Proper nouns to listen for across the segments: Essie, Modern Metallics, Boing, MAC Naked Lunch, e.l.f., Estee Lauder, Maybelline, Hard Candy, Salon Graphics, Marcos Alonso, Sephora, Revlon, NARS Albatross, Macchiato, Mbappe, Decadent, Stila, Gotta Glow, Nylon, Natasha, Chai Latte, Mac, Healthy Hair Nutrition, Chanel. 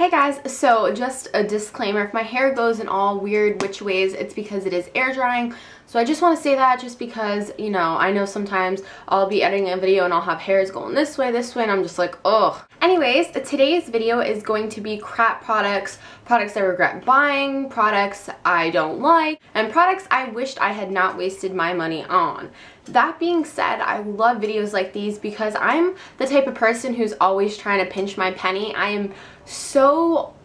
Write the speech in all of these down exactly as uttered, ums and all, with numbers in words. Hey guys, so just a disclaimer, if my hair goes in all weird which ways, it's because it is air drying. So I just want to say that just because, you know, I know sometimes I'll be editing a video and I'll have hairs going this way, this way, and I'm just like, ugh. Anyways, today's video is going to be crap products, products I regret buying, products I don't like, and products I wished I had not wasted my money on. That being said, I love videos like these because I'm the type of person who's always trying to pinch my penny. I am so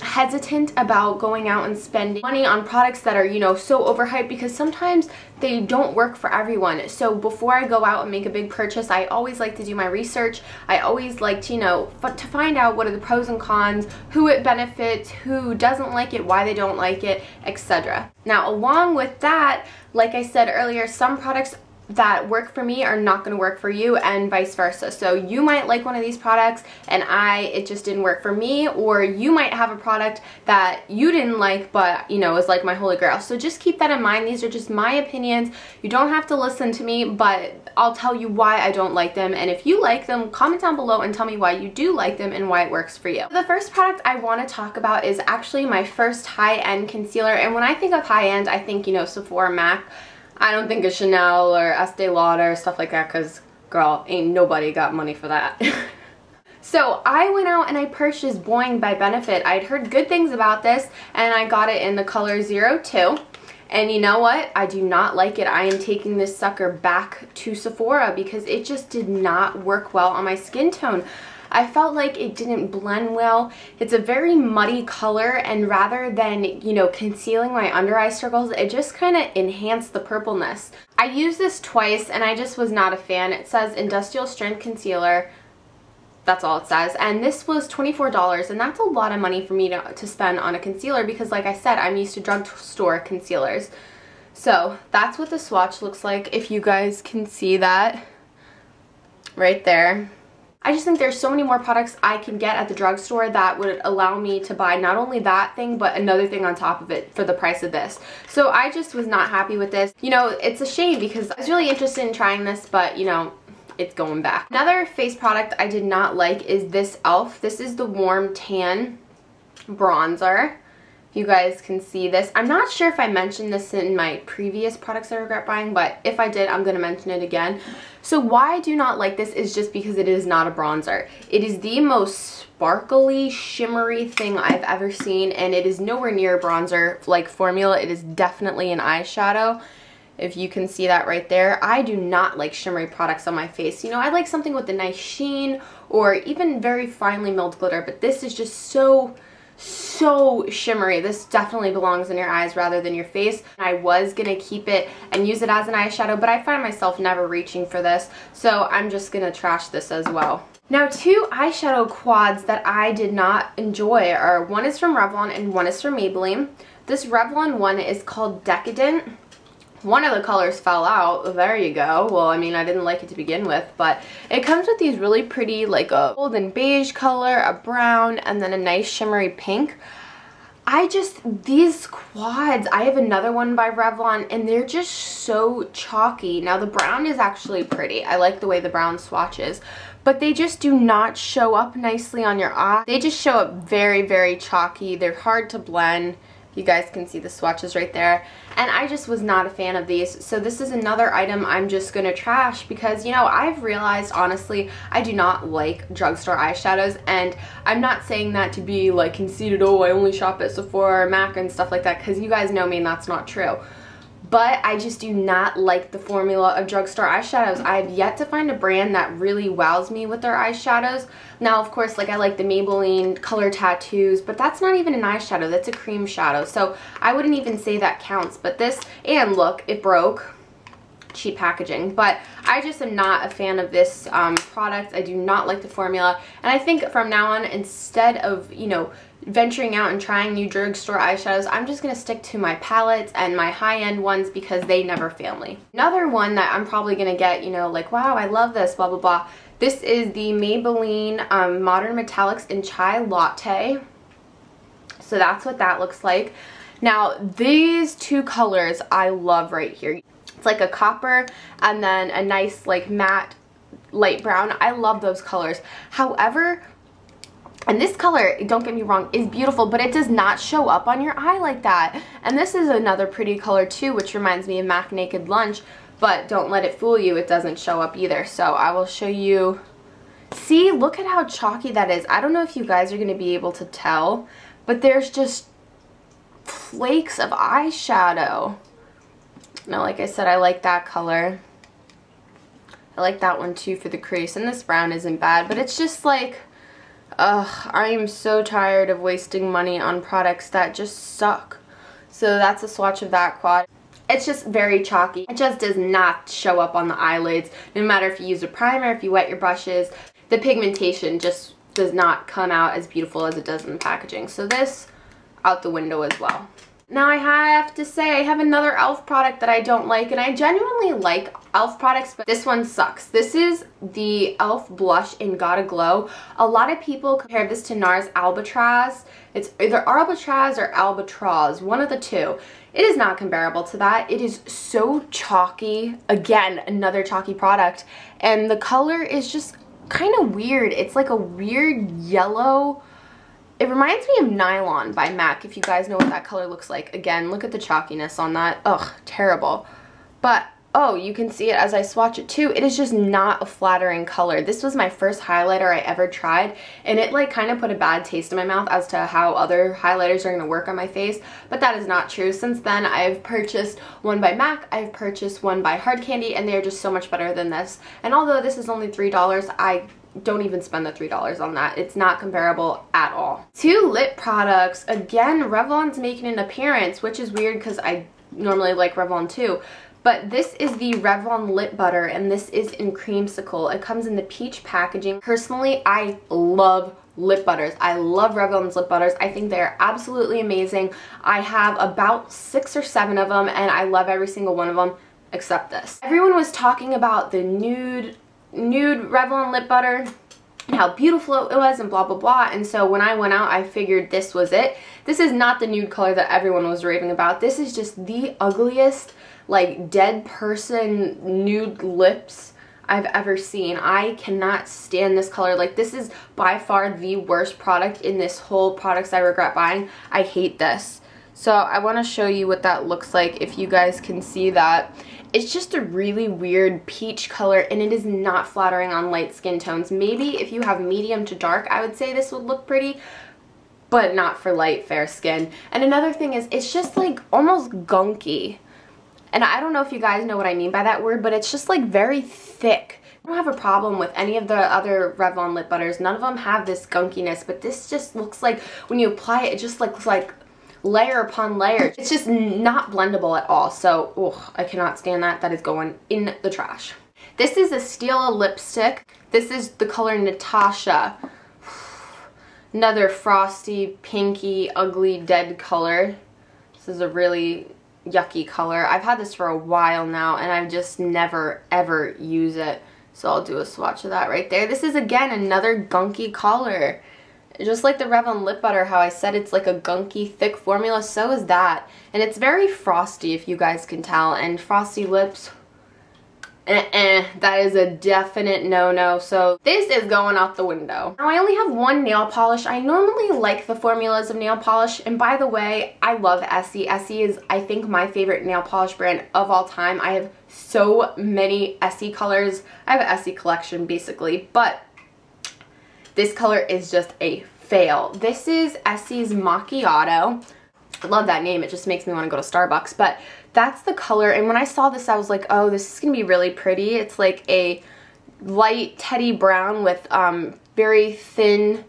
hesitant about going out and spending money on products that are, you know, so overhyped because sometimes they don't work for everyone. So before I go out and make a big purchase, I always like to do my research. I always like to, you know, f to find out what are the pros and cons, who it benefits, who doesn't like it, why they don't like it, et cetera. Now, along with that, like I said earlier, some products that work for me are not going to work for you and vice versa. So you might like one of these products and I it just didn't work for me, or you might have a product that you didn't like but, you know, is like my holy grail. So just keep that in mind. These are just my opinions. You don't have to listen to me, but I'll tell you why I don't like them, and if you like them, comment down below and tell me why you do like them and why it works for you. The first product I want to talk about is actually my first high-end concealer, and when I think of high-end, I think, you know, Sephora, MAC. I don't think of Chanel or Estee Lauder, stuff like that, because, girl, ain't nobody got money for that. So I went out and I purchased Boing by Benefit. I'd heard good things about this, and I got it in the color zero two. And you know what? I do not like it. I am taking this sucker back to Sephora because it just did not work well on my skin tone. I felt like it didn't blend well. It's a very muddy color, and rather than, you know, concealing my under eye circles, it just kind of enhanced the purpleness. I used this twice and I just was not a fan. It says industrial strength concealer. That's all it says, and this was twenty-four dollars, and that's a lot of money for me to, to spend on a concealer because, like I said, I'm used to drugstore concealers. So that's what the swatch looks like, if you guys can see that right there. I just think there's so many more products I can get at the drugstore that would allow me to buy not only that thing, but another thing on top of it for the price of this. So I just was not happy with this. You know, it's a shame because I was really interested in trying this, but, you know, it's going back. Another face product I did not like is this e l f. This is the Warm Tan Bronzer. You guys can see this. I'm not sure if I mentioned this in my previous products I regret buying, but if I did, I'm going to mention it again. So why I do not like this is just because it is not a bronzer. It is the most sparkly, shimmery thing I've ever seen, and it is nowhere near a bronzer-like formula. It is definitely an eyeshadow, if you can see that right there. I do not like shimmery products on my face. You know, I like something with a nice sheen or even very finely milled glitter, but this is just so... so shimmery. This definitely belongs in your eyes rather than your face. I was gonna keep it and use it as an eyeshadow, but I find myself never reaching for this, so I'm just gonna trash this as well. Now, two eyeshadow quads that I did not enjoy are, one is from Revlon and one is from Maybelline. This Revlon one is called Decadent. One of the colors fell out. There you go. Well, I mean, I didn't like it to begin with, but it comes with these really pretty, like a golden beige color, a brown, and then a nice shimmery pink. I just, these quads, I have another one by Revlon, and they're just so chalky. Now, the brown is actually pretty. I like the way the brown swatches, but they just do not show up nicely on your eye. They just show up very, very chalky. They're hard to blend. You guys can see the swatches right there. And I just was not a fan of these. So this is another item I'm just going to trash because, you know, I've realized, honestly, I do not like drugstore eyeshadows. And I'm not saying that to be, like, conceited, oh, I only shop at Sephora or MAC and stuff like that, because you guys know me and that's not true. But I just do not like the formula of drugstore eyeshadows. I have yet to find a brand that really wows me with their eyeshadows. Now, of course, like, I like the Maybelline Color Tattoos, but that's not even an eyeshadow. That's a cream shadow. So I wouldn't even say that counts. But this, and look, it broke. Cheap packaging. But I just am not a fan of this um, product. I do not like the formula. And I think from now on, instead of, you know, venturing out and trying new drugstore eyeshadows, I'm just going to stick to my palettes and my high-end ones because they never fail me. Another one that I'm probably going to get, you know, like, wow, I love this, blah, blah, blah. This is the Maybelline um, Modern Metallics in Chai Latte. So that's what that looks like. Now, these two colors I love right here. It's like a copper and then a nice, like, matte light brown. I love those colors. However, And this color, don't get me wrong, is beautiful, but it does not show up on your eye like that. And this is another pretty color too, which reminds me of MAC Naked Lunch, but don't let it fool you, it doesn't show up either. So I will show you. See, look at how chalky that is. I don't know if you guys are going to be able to tell, but there's just flakes of eyeshadow. Now, like I said, I like that color. I like that one too for the crease, and this brown isn't bad, but it's just like, ugh, I am so tired of wasting money on products that just suck. So that's a swatch of that quad. It's just very chalky. It just does not show up on the eyelids, no matter if you use a primer, if you wet your brushes. The pigmentation just does not come out as beautiful as it does in the packaging. So this, out the window as well. Now I have to say, I have another e l f product that I don't like, and I genuinely like e l f products, but this one sucks. This is the e l f blush in Gotta Glow. A lot of people compare this to NARS Albatross. It's either Albatross or Albatross, one of the two. It is not comparable to that. It is so chalky. Again, another chalky product. And the color is just kind of weird. It's like a weird yellow. It reminds me of Nylon by MAC, if you guys know what that color looks like. Again, look at the chalkiness on that. Ugh, terrible. But, oh, you can see it as I swatch it too. It is just not a flattering color. This was my first highlighter I ever tried, and it like kind of put a bad taste in my mouth as to how other highlighters are going to work on my face, but that is not true. Since then, I've purchased one by MAC, I've purchased one by Hard Candy, and they are just so much better than this. And although this is only three dollars, I don't even spend the three dollars on that. It's not comparable at all. Two lip products. Again, Revlon's making an appearance, which is weird because I normally like Revlon too. But this is the Revlon Lip Butter, and this is in Creamsicle. It comes in the peach packaging. Personally, I love lip butters. I love Revlon's lip butters. I think they're absolutely amazing. I have about six or seven of them, and I love every single one of them except this. Everyone was talking about the nude nude Revlon lip butter and how beautiful it was and blah blah blah, and so when I went out I figured this was it. This is not the nude color that everyone was raving about. This is just the ugliest, like, dead person nude lips I've ever seen. I cannot stand this color. Like, this is by far the worst product in this whole products I regret buying. I hate this. So I want to show you what that looks like if you guys can see that. It's just a really weird peach color, and it is not flattering on light skin tones. Maybe if you have medium to dark, I would say this would look pretty, but not for light, fair skin. And another thing is, it's just like almost gunky. And I don't know if you guys know what I mean by that word, but it's just like very thick. I don't have a problem with any of the other Revlon lip butters. None of them have this gunkiness, but this just looks like, when you apply it, it just looks like layer upon layer. It's just not blendable at all. So, oh, I cannot stand that. That is going in the trash. This is a Stila lipstick. This is the color Natasha. Another frosty, pinky, ugly, dead color. This is a really yucky color. I've had this for a while now, and I just never ever use it. So I'll do a swatch of that right there. This is, again, another gunky color. Just like the Revlon lip butter, how I said it's like a gunky, thick formula, so is that. And it's very frosty, if you guys can tell. And frosty lips, uh-uh, that is a definite no-no. So this is going out the window. Now I only have one nail polish. I normally like the formulas of nail polish. And by the way, I love Essie. Essie is, I think, my favorite nail polish brand of all time. I have so many Essie colors. I have an Essie collection, basically. But this color is just a fail. This is Essie's Macchiato. I love that name. It just makes me want to go to Starbucks. But that's the color. And when I saw this, I was like, oh, this is going to be really pretty. It's like a light teddy brown with um, very thin,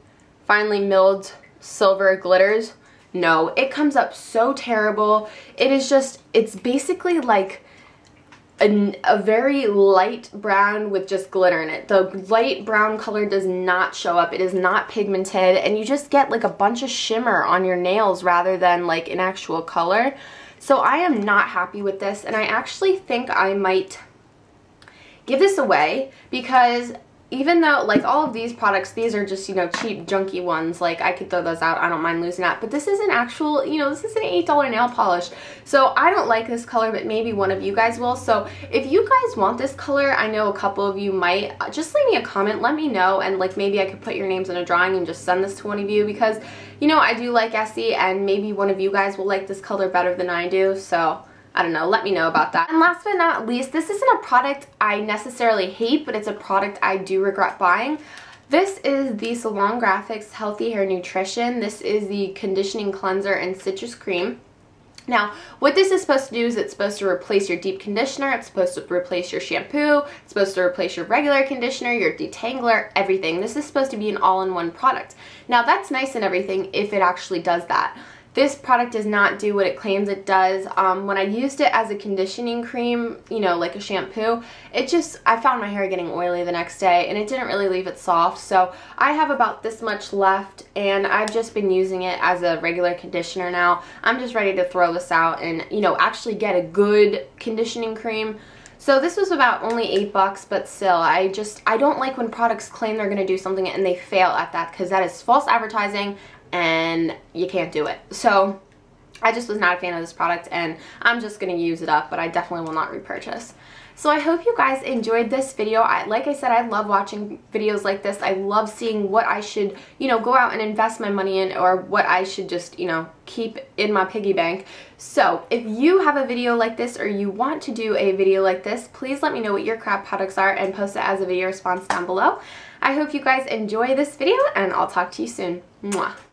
finely milled silver glitters. No, it comes up so terrible. It is just, it's basically like A, a very light brown with just glitter in it. The light brown color does not show up. It is not pigmented, and you just get like a bunch of shimmer on your nails rather than like an actual color. So I am not happy with this, and I actually think I might give this away because even though, like, all of these products, these are just, you know, cheap, junky ones. Like, I could throw those out. I don't mind losing that. But this is an actual, you know, this is an eight dollar nail polish. So I don't like this color, but maybe one of you guys will. So if you guys want this color, I know a couple of you might. Just leave me a comment. Let me know. And, like, maybe I could put your names in a drawing and just send this to one of you. Because, you know, I do like Essie. And maybe one of you guys will like this color better than I do. So I don't know, let me know about that. And last but not least, this isn't a product I necessarily hate, but it's a product I do regret buying. This is the Salon Graphics Healthy Hair Nutrition. This is the conditioning cleanser and citrus cream. Now, what this is supposed to do is it's supposed to replace your deep conditioner, it's supposed to replace your shampoo, it's supposed to replace your regular conditioner, your detangler, everything. This is supposed to be an all-in-one product. Now, that's nice and everything if it actually does that. This product does not do what it claims it does. Um, when I used it as a conditioning cream, you know, like a shampoo, it just, I found my hair getting oily the next day and it didn't really leave it soft. So I have about this much left and I've just been using it as a regular conditioner now. I'm just ready to throw this out and, you know, actually get a good conditioning cream. So this was about only eight bucks, but still, I just, I don't like when products claim they're gonna do something and they fail at that, because that is false advertising and you can't do it. So I just was not a fan of this product and I'm just gonna use it up, but I definitely will not repurchase. So I hope you guys enjoyed this video. I, like I said, I love watching videos like this. I love seeing what I should, you know, go out and invest my money in, or what I should just, you know, keep in my piggy bank. So if you have a video like this, or you want to do a video like this, please let me know what your crap products are and post it as a video response down below. I hope you guys enjoy this video and I'll talk to you soon. Mwah.